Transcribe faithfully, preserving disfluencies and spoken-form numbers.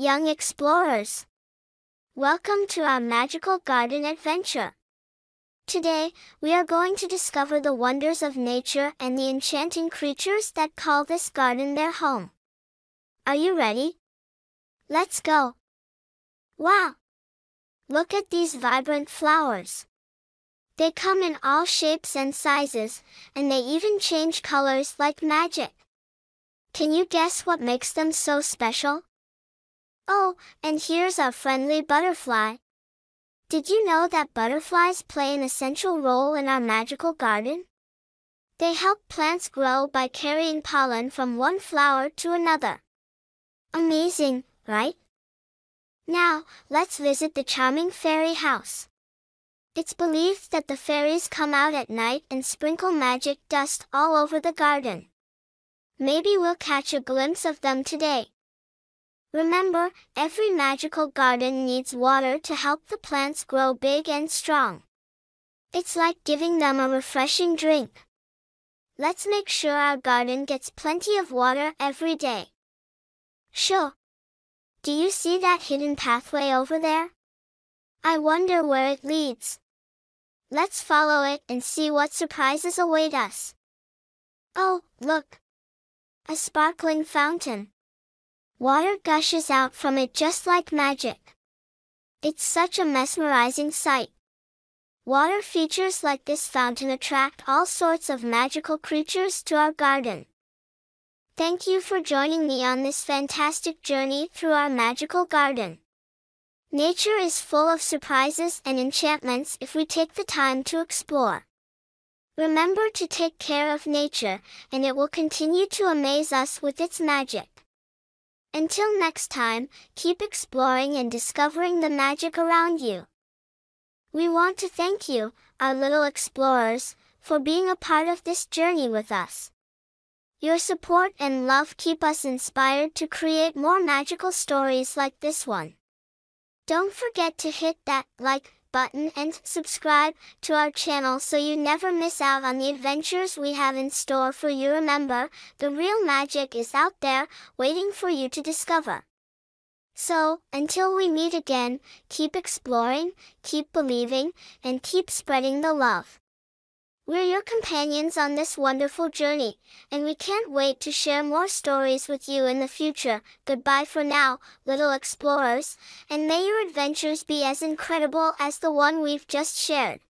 young explorers. Welcome to our magical garden adventure. Today, we are going to discover the wonders of nature and the enchanting creatures that call this garden their home. Are you ready? Let's go! Wow! Look at these vibrant flowers. They come in all shapes and sizes, and they even change colors like magic. Can you guess what makes them so special? Oh, and here's our friendly butterfly. Did you know that butterflies play an essential role in our magical garden? They help plants grow by carrying pollen from one flower to another. Amazing, right? Now, let's visit the charming fairy house. It's believed that the fairies come out at night and sprinkle magic dust all over the garden. Maybe we'll catch a glimpse of them today. Remember, every magical garden needs water to help the plants grow big and strong. It's like giving them a refreshing drink. Let's make sure our garden gets plenty of water every day. Sure. Do you see that hidden pathway over there? I wonder where it leads. Let's follow it and see what surprises await us. Oh, look! A sparkling fountain. Water gushes out from it just like magic. It's such a mesmerizing sight. Water features like this fountain attract all sorts of magical creatures to our garden. Thank you for joining me on this fantastic journey through our magical garden. Nature is full of surprises and enchantments if we take the time to explore. Remember to take care of nature, and it will continue to amaze us with its magic. Until next time, keep exploring and discovering the magic around you. We want to thank you, our little explorers, for being a part of this journey with us. Your support and love keep us inspired to create more magical stories like this one. Don't forget to hit that like button and subscribe to our channel so you never miss out on the adventures we have in store for you. Remember, the real magic is out there, waiting for you to discover. So, until we meet again, keep exploring, keep believing, and keep spreading the love. We're your companions on this wonderful journey, and we can't wait to share more stories with you in the future. Goodbye for now, little explorers, and may your adventures be as incredible as the one we've just shared.